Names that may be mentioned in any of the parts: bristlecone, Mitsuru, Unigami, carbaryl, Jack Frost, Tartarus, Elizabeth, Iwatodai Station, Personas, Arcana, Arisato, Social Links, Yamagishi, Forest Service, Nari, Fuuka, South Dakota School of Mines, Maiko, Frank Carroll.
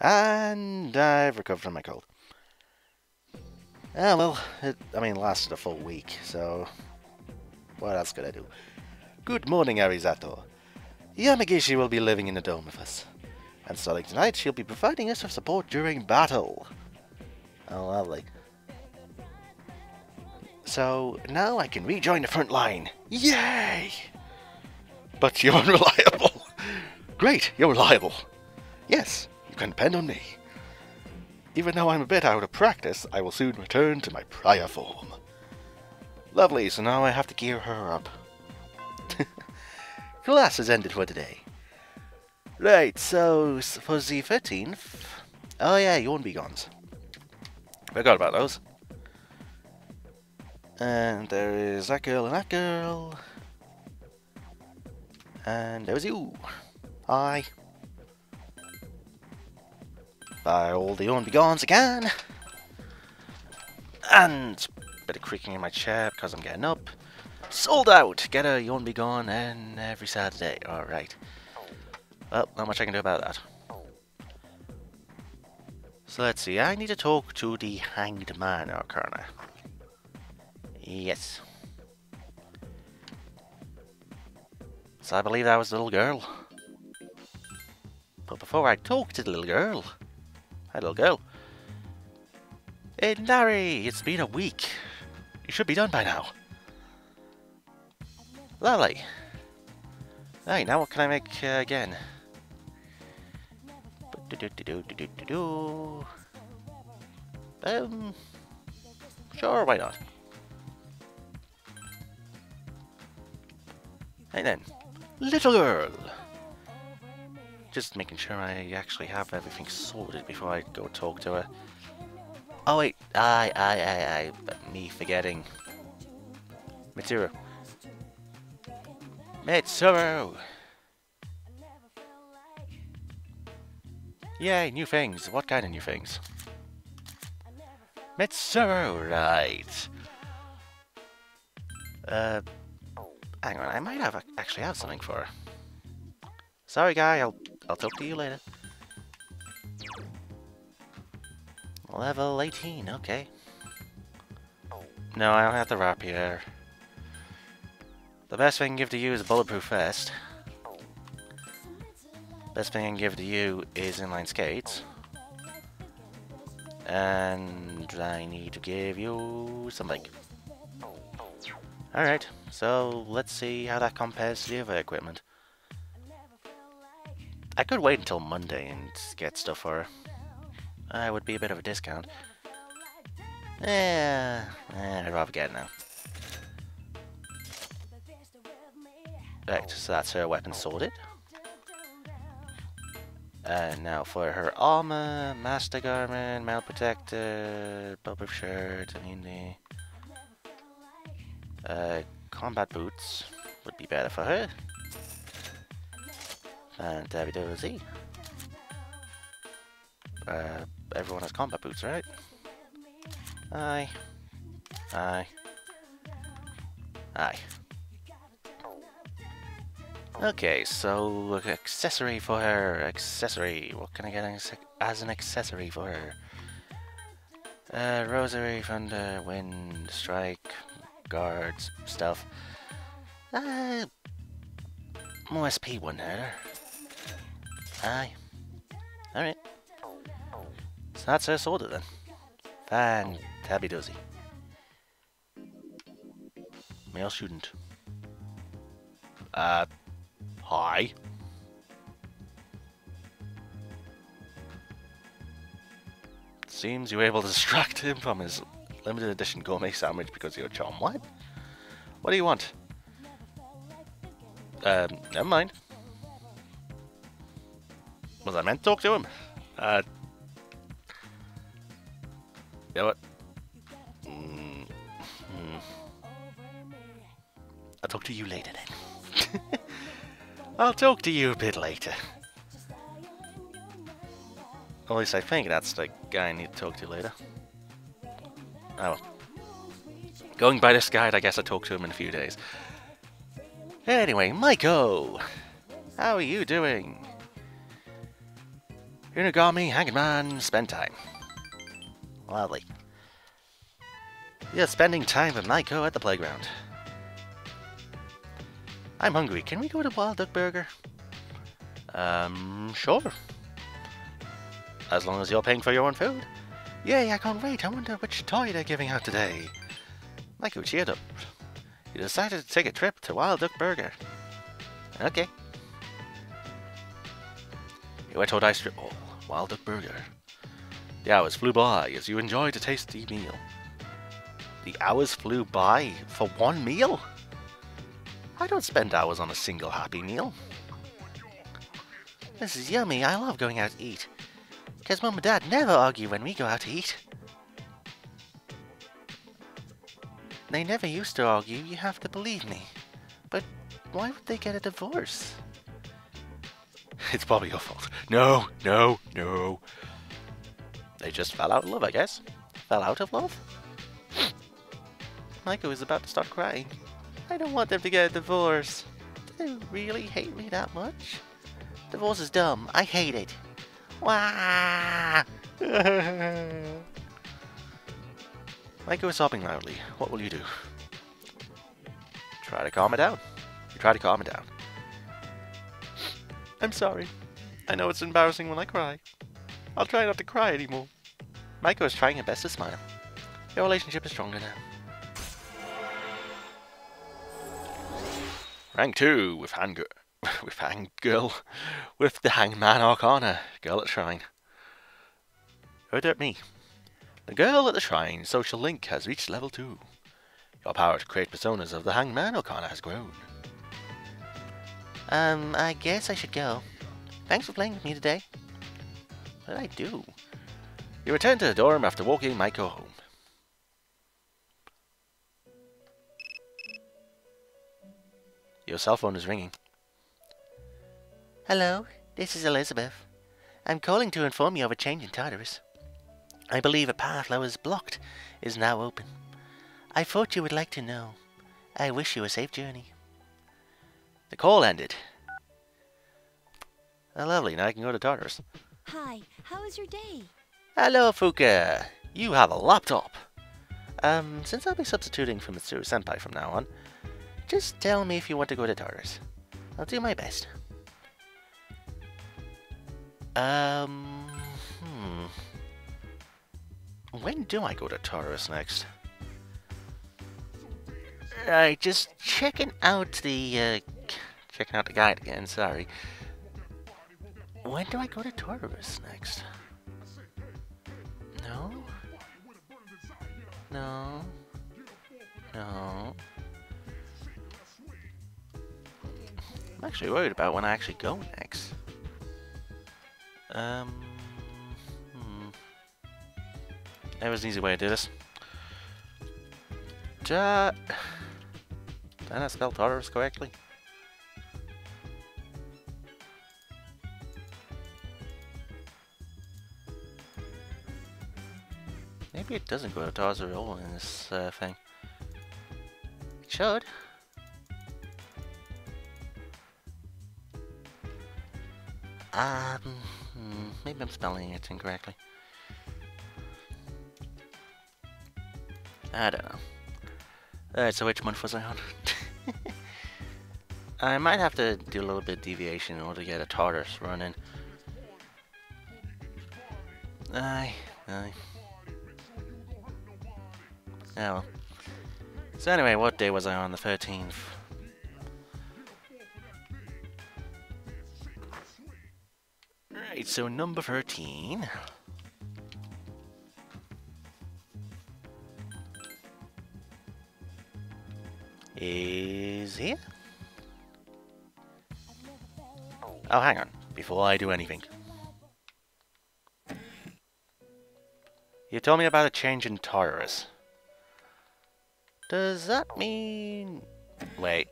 And I've recovered from my cold. Ah, well, I mean, lasted a full week, so what else could I do? Good morning, Arisato. Yamagishi will be living in the dome with us. And starting tonight, she'll be providing us with support during battle. Oh, lovely. So, now I can rejoin the front line. Yay! But you're unreliable. Great, you're reliable. Yes, you can depend on me. Even though I'm a bit out of practice, I will soon return to my prior form. Lovely, so now I have to gear her up. Class has ended for today. Right, so for the 13th... Oh yeah, Yawn Begons. Forgot about those. And there is that girl and that girl. And there's you. Hi. By all the Yawn Begons again. And a bit of creaking in my chair because I'm getting up. Sold out! Get a Yawn Begone and every Saturday. Alright. Well, not much I can do about that. So let's see. I need to talk to the Hanged Man Arcana. Yes. So I believe that was the little girl. But before I talk to the little girl... Hi, little girl. Hey, Nari! It's been a week. You should be done by now. Lovely. Right, now what can I make again? Sure, why not? Right then. Little girl! Just making sure I actually have everything sorted before I go talk to her. Oh wait, aye, me forgetting. Mitsuru. Mitsuru! Yay, new things. What kind of new things? Mitsuru, right. Hang on, I might have actually have something for her. Sorry, guy, I'll talk to you later. Level 18, okay. No, I don't have the rapier. The best thing I can give to you is a bulletproof vest. Best thing I can give to you is inline skates. And I need to give you something. Alright, so let's see how that compares to the other equipment. I could wait until Monday and get stuff for her. That would be a bit of a discount. I'd rather get it now. Right, so that's her weapon sorted. And now for her armor, master garment, mount protector, bulletproof shirt, I mean the combat boots would be better for her. And there we do Z. Everyone has combat boots, right? Aye. Aye. Aye. Okay, so accessory for her. Accessory. What can I get as an accessory for her? Rosary, thunder, wind, strike, guards, stuff. More SP wouldn't hurt her. Aye. Alright. So that's her sorted then. Fan tabby dozy. Male student. Hi. Seems you were able to distract him from his limited edition gourmet sandwich because of your charm. What? What do you want? Never mind. Was I meant to talk to him? You know what? I'll talk to you later then. I'll talk to you a bit later. At least I think that's the guy I need to talk to later. Oh well. Going by this guide, I guess I'll talk to him in a few days. Anyway, Maiko! How are you doing? Unigami, Hanging Man, spend time. Lovely. Yeah, spending time with Maiko at the playground. I'm hungry. Can we go to Wild Duck Burger? Sure. As long as you're paying for your own food. Yay, I can't wait. I wonder which toy they're giving out today. Maiko cheered up. You decided to take a trip to Wild Duck Burger. Okay. Iwatodai Strip Mall, Wild Duck Burger. The hours flew by as you enjoyed a tasty meal. The hours flew by for one meal? I don't spend hours on a single happy meal. This is yummy. I love going out to eat. Because Mum and Dad never argue when we go out to eat. They never used to argue, you have to believe me. But why would they get a divorce? It's probably your fault. No, no, no. They just fell out of love, I guess. Fell out of love? Michael is about to start crying. I don't want them to get a divorce. Do they really hate me that much? Divorce is dumb. I hate it. Wah! Michael is sobbing loudly. What will you do? Try to calm it down. You try to calm it down. I'm sorry. I know it's embarrassing when I cry. I'll try not to cry anymore. Michael is trying her best to smile. Your relationship is stronger now. Rank 2 with the Hangman Arcana, girl at shrine. Heard at me. The girl at the shrine social link has reached level 2. Your power to create personas of the Hangman Arcana has grown. I guess I should go. Thanks for playing with me today. What did I do? You returned to the dorm after walking Maiko home. Your cell phone is ringing. Hello, this is Elizabeth. I'm calling to inform you of a change in Tartarus. I believe a path that was blocked is now open. I thought you would like to know. I wish you a safe journey. The call ended. Oh, lovely, now I can go to Tartarus. Hi, how was your day? Hello, Fuuka. You have a laptop. Since I'll be substituting for Mitsuru Senpai from now on, just tell me if you want to go to Tartarus. I'll do my best. When do I go to Tartarus next? Right, just checking out the guide again, sorry. When do I go to Tartarus next? No? No? No? I'm actually worried about when I actually go next. There was an easy way to do this. Did I not spell Tartarus correctly? Maybe it doesn't go to Tartarus at all in this thing. It should. Maybe I'm spelling it incorrectly. I don't know. Alright, so which month was I on? I might have to do a little bit of deviation in order to get a Tartarus run in. Aye. Oh well. So anyway, what day was I on? The 13th. So number 13. Is here? Oh, hang on. Before I do anything. You told me about a change in Tartarus. Does that mean... Wait.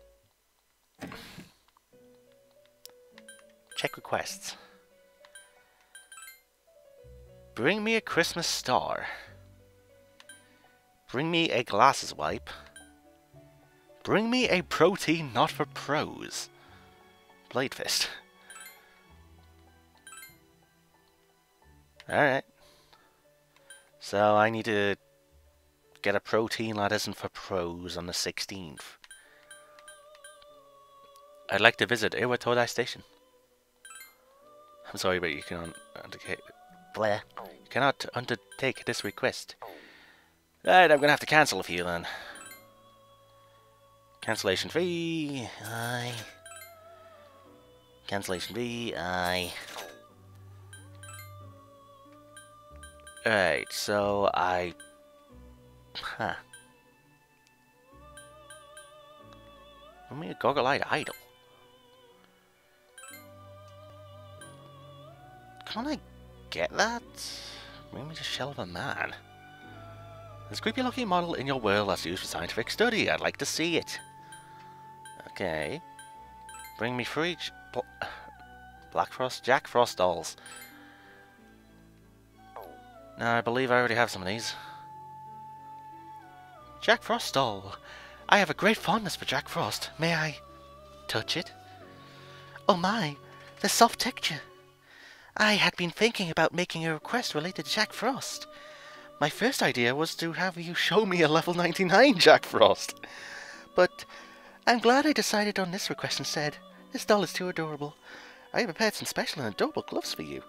Check requests. Bring me a Christmas star. Bring me a glasses wipe. Bring me a protein not for pros. Blade fist. Alright. So I need to get a protein that isn't for pros on the 16th. I'd like to visit Iwatodai Station. I'm sorry, but you cannot undertake. Blair, you cannot undertake this request. Alright, I'm gonna have to cancel a few then. Cancellation fee. Aye. Cancellation fee. Aye. Alright, so I. Huh. I mean, a goggle-eyed idol. Can't I get that? Maybe just shell of a man. There's a creepy-looking model in your world that's used for scientific study. I'd like to see it. Okay. Bring me free Black Frost, Jack Frost dolls. Now, I believe I already have some of these. Jack Frost doll. I have a great fondness for Jack Frost. May I touch it? Oh my, the soft texture. I had been thinking about making a request related to Jack Frost. My first idea was to have you show me a level 99 Jack Frost. But I'm glad I decided on this request instead. This doll is too adorable. I prepared some special and adorable gloves for you.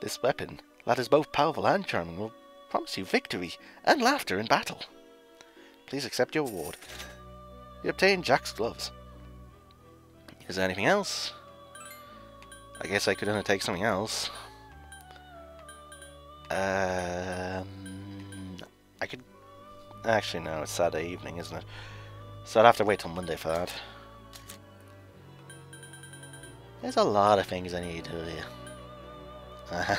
This weapon, that is both powerful and charming, will promise you victory and laughter in battle. Please accept your reward. You obtain Jack's gloves. Is there anything else? I guess I could undertake something else. I could... Actually, no, it's Saturday evening, isn't it? So I'd have to wait till Monday for that. There's a lot of things I need to do here.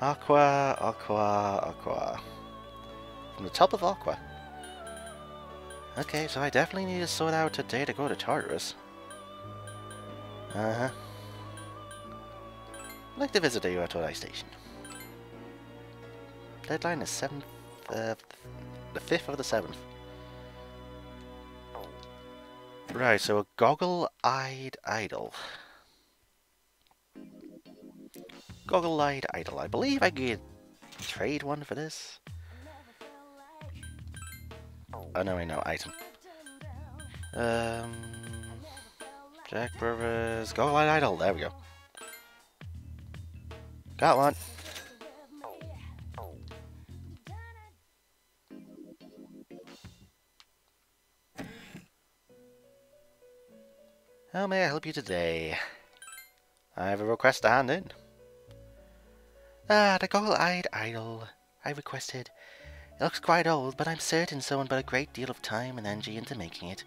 Aqua, Aqua, Aqua. From the top of Aqua. Okay, so I definitely need to sort out a day to go to Tartarus. I'd like to visit the Iwatodai Station. Deadline is the 5th of the 7th. Right, so a goggle-eyed idol. Goggle-eyed idol. I believe I could trade one for this. Oh no, I know, item. Jack Brothers, goggle-eyed idol, there we go. Got one. How may I help you today? I have a request to hand in. Ah, the goggle-eyed idol I requested. It looks quite old, but I'm certain someone put a great deal of time and energy into making it.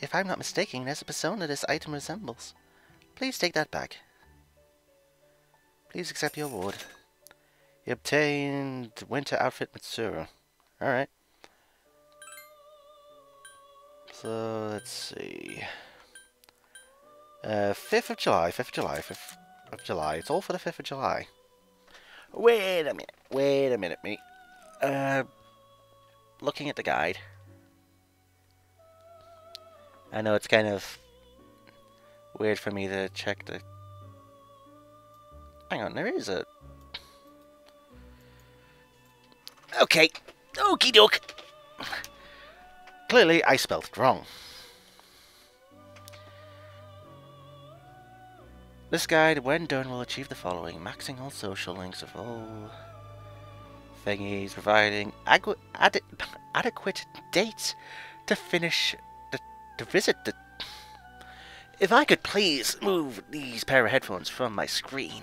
If I'm not mistaken, there's a persona this item resembles. Please take that back. Please accept your reward. You obtained winter outfit Mitsuru. Alright. So, let's see... 5th of July, it's all for the 5th of July. Wait a minute, mate. Looking at the guide. I know it's kind of weird for me to check the... Hang on, there is a... Okay, okie doke. Clearly I spelled it wrong. This guide, when done, will achieve the following. Maxing all social links of all thingies, providing adequate dates to finish to visit the... If I could please move these pair of headphones from my screen.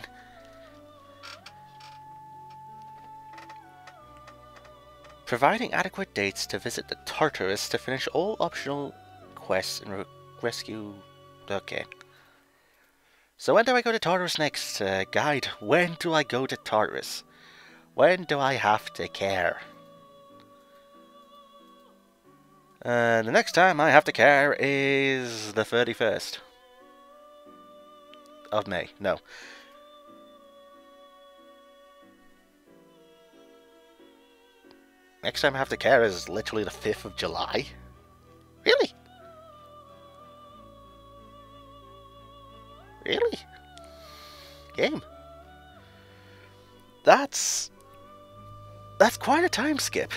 Providing adequate dates to visit the Tartarus to finish all optional quests and rescue... Okay. So when do I go to Tartarus next, guide? When do I go to Tartarus? When do I have to care? The next time I have to care is the 31st. Of May, no. Next time I have to care is literally the 5th of July? Really? Really? Game. That's quite a time skip.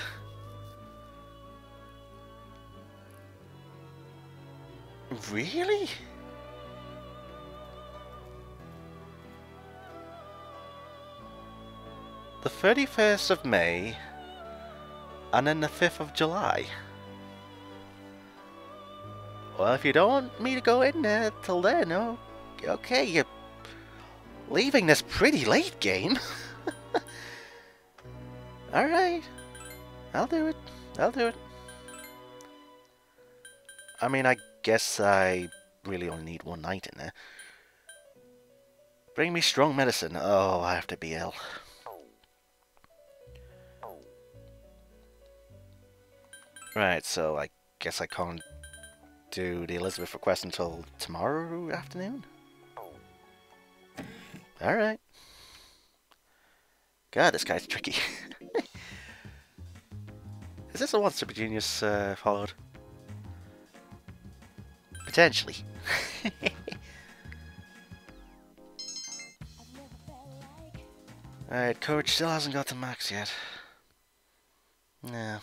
Really? The 31st of May and then the 5th of July. Well, if you don't want me to go in there till then, oh, okay, you're leaving this pretty late, game. Alright, I'll do it, I'll do it. I mean, I guess I really only need one night in there. Bring me strong medicine. Oh, I have to be ill. Right, so I guess I can't do the Elizabeth request until tomorrow afternoon? Alright. God, this guy's tricky. Is this the one Super Genius followed? Potentially. Alright, coach still hasn't got to max yet. No.